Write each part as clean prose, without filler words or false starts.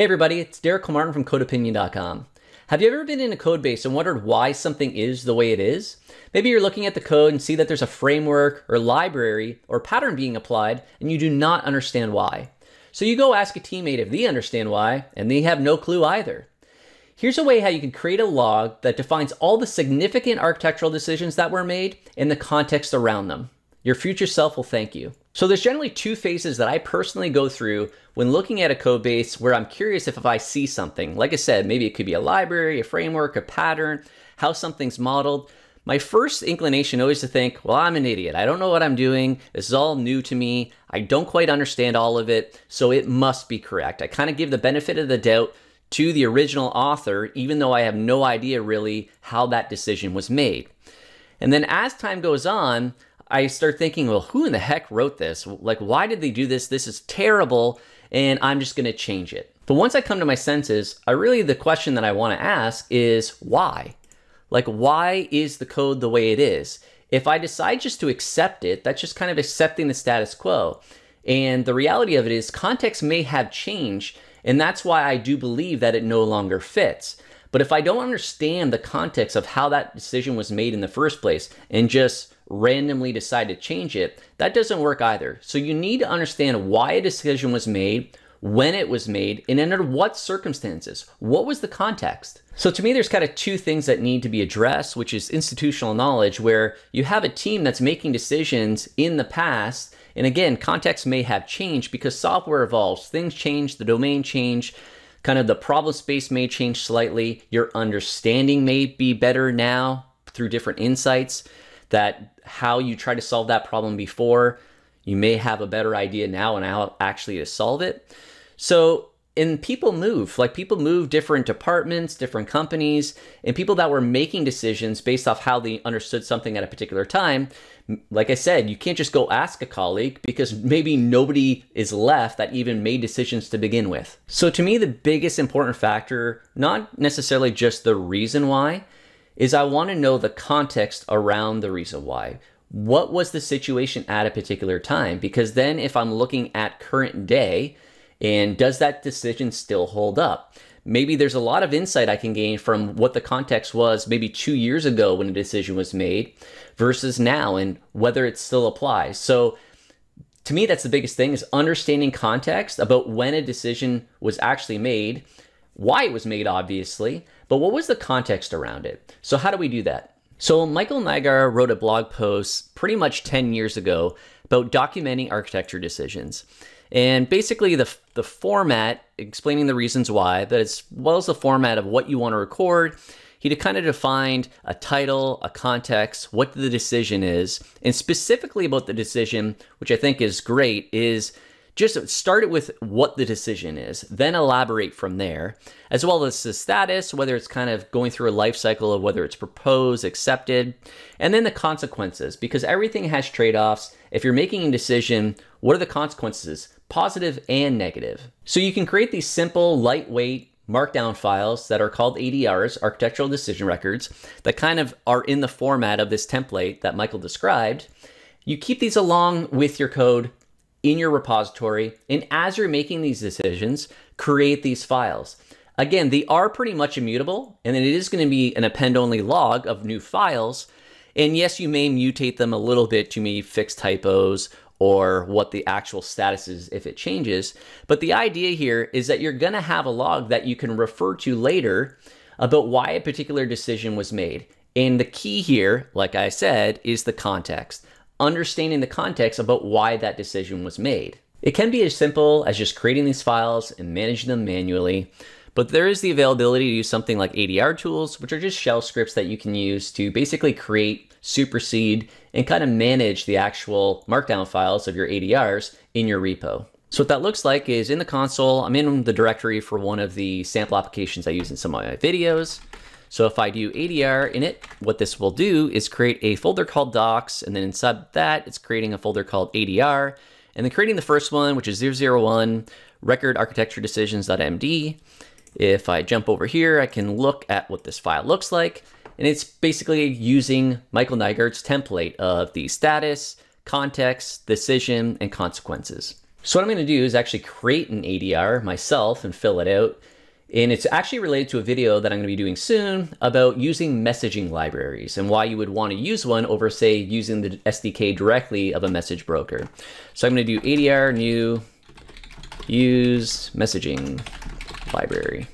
Hey everybody, it's Derek Comartin from codeopinion.com. Have you ever been in a code base and wondered why something is the way it is? Maybe you're looking at the code and see that there's a framework or library or pattern being applied and you do not understand why. So you go ask a teammate if they understand why and they have no clue either. Here's a way how you can create a log that defines all the significant architectural decisions that were made and the context around them. Your future self will thank you. So there's generally two phases that I personally go through when looking at a code base where I'm curious if I see something. Like I said, maybe it could be a library, a framework, a pattern, how something's modeled. My first inclination always to think, well, I'm an idiot. I don't know what I'm doing. This is all new to me. I don't quite understand all of it, so it must be correct. I kind of give the benefit of the doubt to the original author, even though I have no idea really how that decision was made. And then as time goes on, I start thinking, well, who in the heck wrote this? Like, why did they do this? This is terrible, and I'm just gonna change it. But once I come to my senses, the question that I wanna ask is why? Like, why is the code the way it is? If I decide just to accept it, that's just kind of accepting the status quo. And the reality of it is context may have changed, and that's why I do believe that it no longer fits. But if I don't understand the context of how that decision was made in the first place and just randomly decide to change it, that doesn't work either. So you need to understand why a decision was made, when it was made, and under what circumstances. What was the context? So to me, there's kind of two things that need to be addressed, which is institutional knowledge, where you have a team that's making decisions in the past. And again, context may have changed because software evolves, things change, the domain change. Kind of the problem space may change slightly. Your understanding may be better now through different insights that how you try to solve that problem before. You may have a better idea now on how actually to solve it. So, and people move, like people move different departments, different companies, and people that were making decisions based off how they understood something at a particular time. Like I said, you can't just go ask a colleague because maybe nobody is left that even made decisions to begin with. So to me, the biggest important factor, not necessarily just the reason why, is I want to know the context around the reason why. What was the situation at a particular time? Because then if I'm looking at current day, and does that decision still hold up? Maybe there's a lot of insight I can gain from what the context was maybe 2 years ago when a decision was made versus now and whether it still applies. So to me, that's the biggest thing is understanding context about when a decision was actually made, why it was made obviously, but what was the context around it? So how do we do that? So Michael Nygard wrote a blog post pretty much 10 years ago about documenting architecture decisions. And basically the format, explaining the reasons why, but as well as the format of what you want to record, he kind of defined a title, a context, what the decision is, and specifically about the decision, which I think is great, is just start it with what the decision is, then elaborate from there, as well as the status, whether it's kind of going through a life cycle of whether it's proposed, accepted, and then the consequences, because everything has trade-offs. If you're making a decision, what are the consequences, positive and negative? So you can create these simple, lightweight markdown files that are called ADRs, Architectural Decision Records, that kind of are in the format of this template that Michael described. You keep these along with your code in your repository, and as you're making these decisions, create these files. Again, they are pretty much immutable, and it is going to be an append-only log of new files. And yes, you may mutate them a little bit to maybe fix typos or what the actual status is if it changes. But the idea here is that you're going to have a log that you can refer to later about why a particular decision was made. And the key here, like I said, is the context. Understanding the context about why that decision was made. It can be as simple as just creating these files and managing them manually, but there is the availability to use something like ADR tools, which are just shell scripts that you can use to basically create, supersede, and kind of manage the actual markdown files of your ADRs in your repo. So what that looks like is in the console, I'm in the directory for one of the sample applications I use in some of my videos. So if I do ADR init, what this will do is create a folder called docs, and then inside that, it's creating a folder called ADR, and then creating the first one, which is 001 record architecture decisions.md. If I jump over here, I can look at what this file looks like, and it's basically using Michael Nygard's template of the status, context, decision, and consequences. So what I'm gonna do is actually create an ADR myself and fill it out. And it's actually related to a video that I'm gonna be doing soon about using messaging libraries and why you would wanna use one over, say, using the SDK directly of a message broker. So I'm gonna do ADR new use messaging library.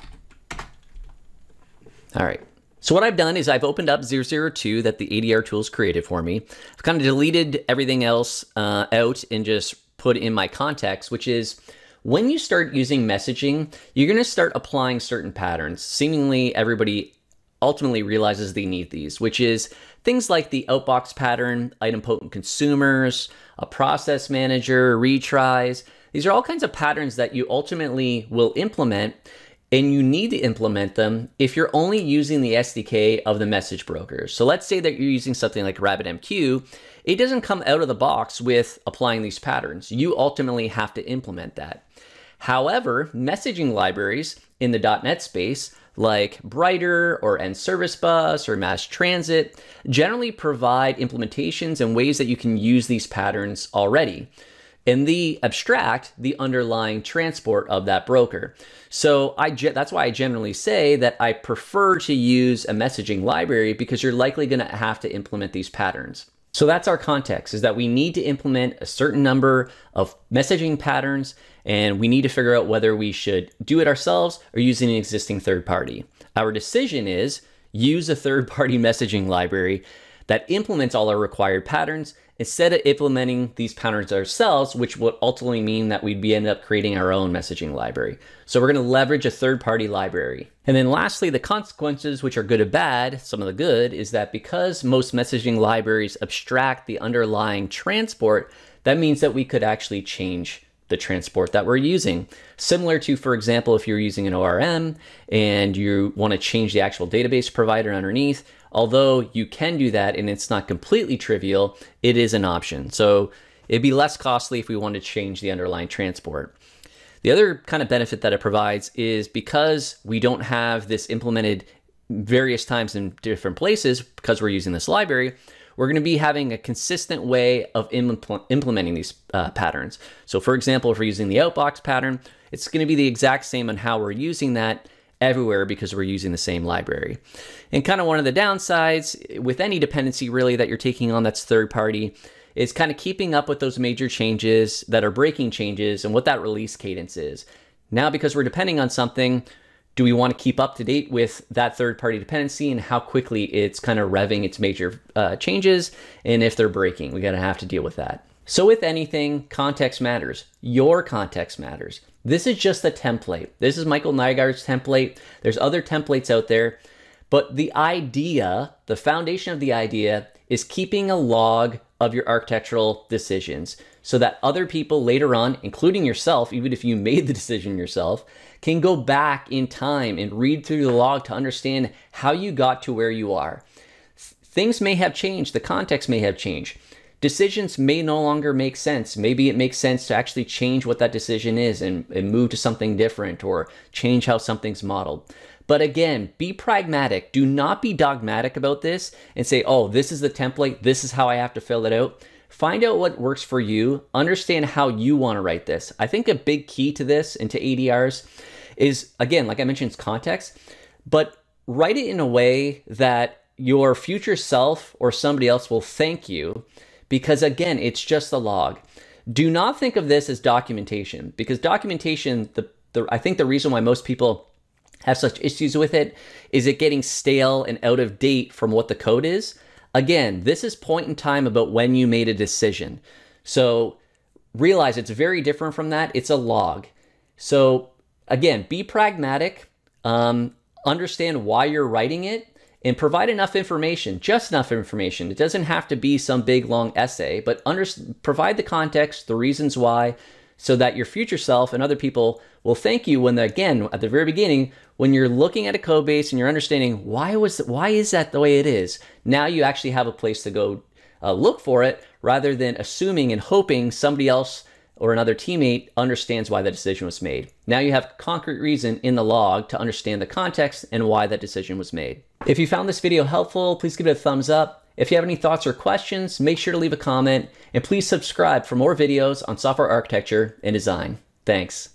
All right. So what I've done is I've opened up 002 that the ADR tools created for me. I've kind of deleted everything else out and just put in my context, which is, when you start using messaging, you're gonna start applying certain patterns. Seemingly everybody ultimately realizes they need these, which is things like the outbox pattern, idempotent consumers, a process manager, retries. These are all kinds of patterns that you ultimately will implement, and you need to implement them if you're only using the SDK of the message broker. So let's say that you're using something like RabbitMQ. It doesn't come out of the box with applying these patterns. You ultimately have to implement that. However, messaging libraries in the .NET space like Brighter or NServiceBus or Mass Transit generally provide implementations and ways that you can use these patterns already. And they abstract the underlying transport of that broker. So that's why I generally say that I prefer to use a messaging library, because you're likely gonna have to implement these patterns. So that's our context, is that we need to implement a certain number of messaging patterns, and we need to figure out whether we should do it ourselves or using an existing third party. Our decision is use a third party messaging library that implements all our required patterns instead of implementing these patterns ourselves, which would ultimately mean that we'd end up creating our own messaging library. So we're gonna leverage a third party library. And then lastly, the consequences, which are good or bad. Some of the good is that because most messaging libraries abstract the underlying transport, that means that we could actually change the transport that we're using. Similar to, for example, if you're using an ORM and you wanna change the actual database provider underneath, although you can do that and it's not completely trivial, it is an option. So it'd be less costly if we wanted to change the underlying transport. The other kind of benefit that it provides is because we don't have this implemented various times in different places, because we're using this library, we're gonna be having a consistent way of implementing these patterns. So for example, if we're using the outbox pattern, it's gonna be the exact same on how we're using that everywhere because we're using the same library. And kind of one of the downsides with any dependency really that you're taking on that's third party is kind of keeping up with those major changes that are breaking changes and what that release cadence is. Now, because we're depending on something, do we want to keep up to date with that third party dependency and how quickly it's kind of revving its major changes? And if they're breaking, we gotta have to deal with that. So with anything, context matters. Your context matters. This is just a template. This is Michael Nygard's template. There's other templates out there, but the idea, the foundation of the idea is keeping a log of your architectural decisions so that other people later on, including yourself, even if you made the decision yourself, can go back in time and read through the log to understand how you got to where you are. Things may have changed, the context may have changed. Decisions may no longer make sense. Maybe it makes sense to actually change what that decision is and move to something different or change how something's modeled. But again, be pragmatic. Do not be dogmatic about this and say, oh, this is the template. This is how I have to fill it out. Find out what works for you. Understand how you want to write this. I think a big key to this and to ADRs is, again, like I mentioned, it's context, but write it in a way that your future self or somebody else will thank you, because again, it's just a log. Do not think of this as documentation, because documentation, I think the reason why most people have such issues with it is it getting stale and out of date from what the code is. Again, this is point in time about when you made a decision. So realize it's very different from that. It's a log. So again, be pragmatic, understand why you're writing it, and provide enough information, just enough information. It doesn't have to be some big long essay, but provide the context, the reasons why, so that your future self and other people will thank you when, again, at the very beginning, when you're looking at a code base and you're understanding why is that the way it is? Now you actually have a place to go look for it, rather than assuming and hoping somebody else or another teammate understands why the decision was made. Now you have concrete reason in the log to understand the context and why that decision was made. If you found this video helpful, please give it a thumbs up. If you have any thoughts or questions, make sure to leave a comment, and please subscribe for more videos on software architecture and design. Thanks.